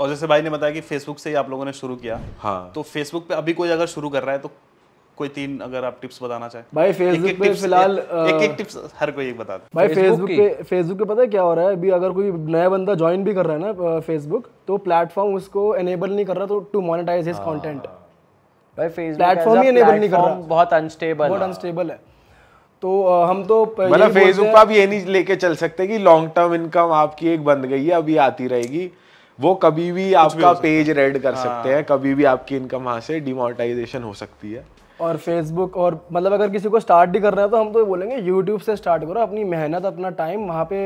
और जैसे भाई ने बताया कि फेसबुक से ही आप लोगों ने शुरू किया, हाँ, तो फेसबुक पे अभी कोई अगर शुरू कर रहा है तो कोई तीन अगर आप टिप्स बताना चाहें। भाई फेसबुक पे फिलहाल एक टिप्स हर कोई एक बता दे। भाई फेसबुक पे पता है क्या हो रहा है अभी, अगर कोई नया बंदा ज्वाइन भी कर रहा है ना फेसबुक, तो प्लेटफॉर्म उसको एनेबल नहीं कर रहा तो टू मोनेटाइज हिज कंटेंट। भाई फेसबुक प्लेटफॉर्म ही एनेबल नहीं कर रहा, बहुत अनस्टेबल, बहुत अनस्टेबल है। तो हम तो मतलब फेसबुक पर आप ये नहीं लेके चल सकते कि लॉन्ग टर्म इनकम आपकी एक बन गई है अभी आती रहेगी, वो कभी भी आपका पेज रेड कर सकते हैं, कभी भी आपकी इनकम वहाँ से डिमोनेटाइजेशन हो सकती है। और फेसबुक और मतलब अगर किसी को स्टार्ट भी करना है तो हम तो बोलेंगे यूट्यूब से स्टार्ट करो, अपनी मेहनत अपना टाइम वहाँ पे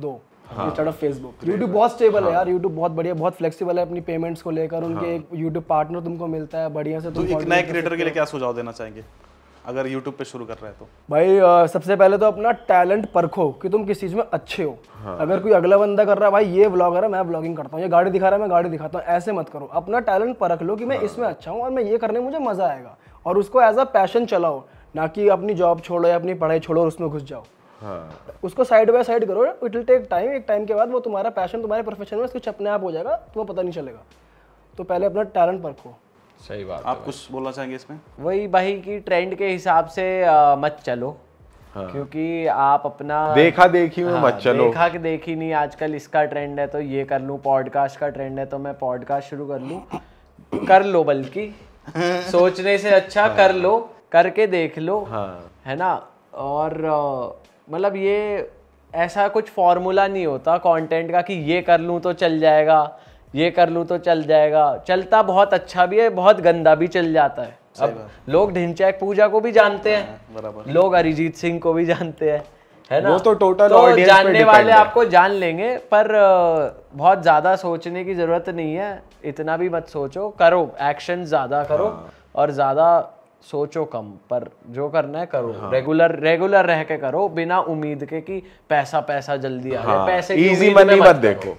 दो, स्टार्ट ऑफ फेसबुक। यूट्यूब बहुत स्टेबल है यार, यूट्यूब बहुत बढ़िया, बहुत फ्लेक्सिबल है अपनी पेमेंट्स को लेकर, उनके एक यूट्यूब पार्टनर तुमको मिलता है बढ़िया से। तो एक नए क्रिएटर के लिए क्या सुझाव देना चाहेंगे अगर YouTube पे शुरू कर रहे हैं तो? भाई सबसे पहले तो अपना टैलेंट परखो कि तुम किस चीज़ में अच्छे हो। हाँ। अगर कोई अगला बंदा कर रहा है भाई ये व्लॉगर है मैं व्लॉगिंग करता हूँ, ये गाड़ी दिखा रहा है मैं गाड़ी दिखाता हूँ, ऐसे मत करो। अपना टैलेंट परख लो कि मैं इसमें अच्छा हूँ और मैं ये करने में मुझे मज़ा आएगा, और उसको एज अ पैशन चलाओ, ना कि अपनी जॉब छोड़ो या अपनी पढ़ाई छोड़ो और उसमें घुस जाओ। हाँ। उसको साइड बाय साइड करो, इट विल टेक टाइम, एक टाइम के बाद वो तुम्हारा पैशन तुम्हारे प्रोफेशन में कुछ अपने आप हो जाएगा, तुम्हें पता नहीं चलेगा। तो पहले अपना टैलेंट परखो। सही बात। आप कुछ बोलना चाहेंगे इसमें? वही भाई की ट्रेंड के हिसाब से मत चलो। हाँ। क्योंकि आप अपना देखा देखी में मत चलो, देखा कि देखी नहीं, आजकल इसका ट्रेंड है तो ये कर लूं, पॉडकास्ट का ट्रेंड है तो मैं पॉडकास्ट शुरू कर लूं। कर लो, बल्कि सोचने से अच्छा कर लो, करके देख लो। हाँ। है ना। और मतलब ये ऐसा कुछ फॉर्मूला नहीं होता कॉन्टेंट का कि ये कर लूँ तो चल जाएगा, ये कर लूँ तो चल जाएगा। चलता बहुत अच्छा भी है, बहुत गंदा भी चल जाता है। अब लोग ढिंचैक पूजा को भी जानते हैं, लोग अरिजीत सिंह को भी जानते हैं, है ना। वो तो टोटल ऑडियंस पे जानने वाले आपको जान लेंगे, पर बहुत ज़्यादा सोचने की ज़रूरत नहीं है, इतना भी मत सोचो। करो, एक्शन ज़्यादा करो और ज़्यादा सोचो कम, पर जो करना है करो। हाँ। रेगुलर रह के करो, बिना उम्मीद के कि पैसा जल्दी आ जाए, पैसे की उम्मीद मत देखो।